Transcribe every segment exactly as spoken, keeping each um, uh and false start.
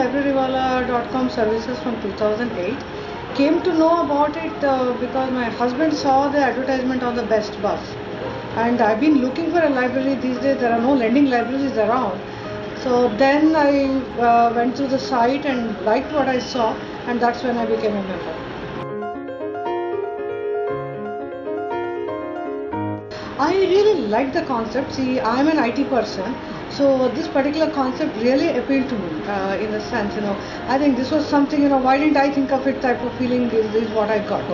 Librarywala dot com services from two thousand eight. Came to know about it uh, because my husband saw the advertisement on the Best Bus, and I've been looking for a library these days. There are no lending libraries around. So then I uh, went to the site and liked what I saw, and that's when I became a member. I really like the concept. See, I'm an I T person, so this particular concept really appealed to me uh, in a sense, you know. I think this was something, you know, why didn't I think of it type of feeling is, is what I got.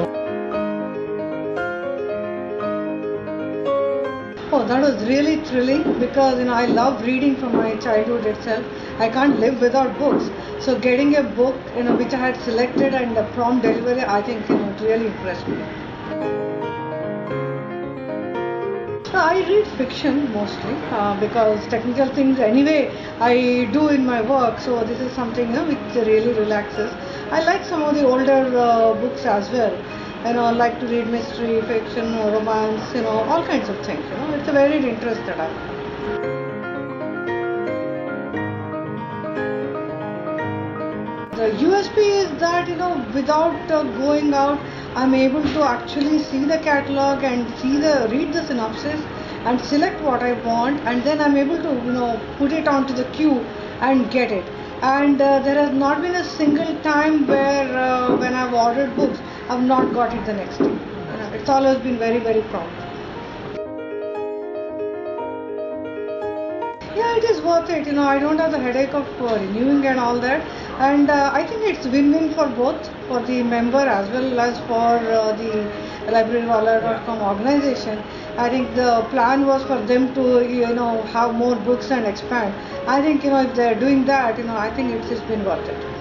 Oh, that was really thrilling because, you know, I love reading from my childhood itself. I can't live without books. So getting a book, you know, which I had selected and the prompt delivery, I think, you know, it really impressed me. I read fiction mostly uh, because technical things anyway I do in my work, so this is something, you know, which really relaxes. I like some of the older uh, books as well, and you know, I like to read mystery, fiction, romance, you know, all kinds of things. You know, it's a varied interest that I have. The U S P is that, you know, without uh, going out, I'm able to actually see the catalog and see the read the synopsis and select what I want, and then I'm able to, you know, put it onto the queue and get it. And uh, there has not been a single time where uh, when I've ordered books, I've not got it the next day. It's always been very, very prompt. Yeah, it is worth it. You know, I don't have the headache of uh, renewing and all that. And uh, I think it's win-win for both, for the member as well as for uh, the Librarywala dot com organization. I think the plan was for them to, you know, have more books and expand. I think, you know, if they're doing that, you know, I think it's, it's been worth it.